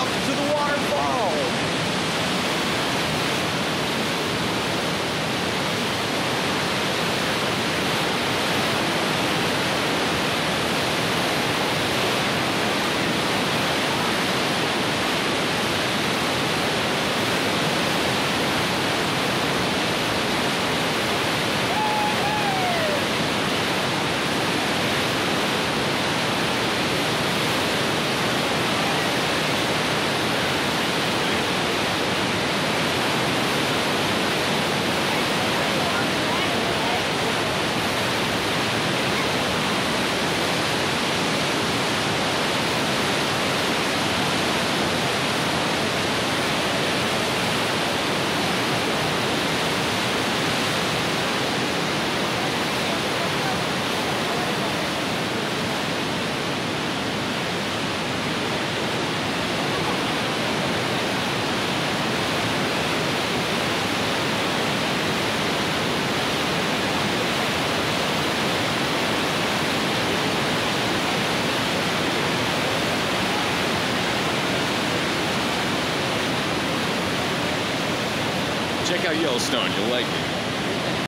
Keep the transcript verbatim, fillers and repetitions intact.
yourself to the waterfall. Check out Yellowstone, you'll like it.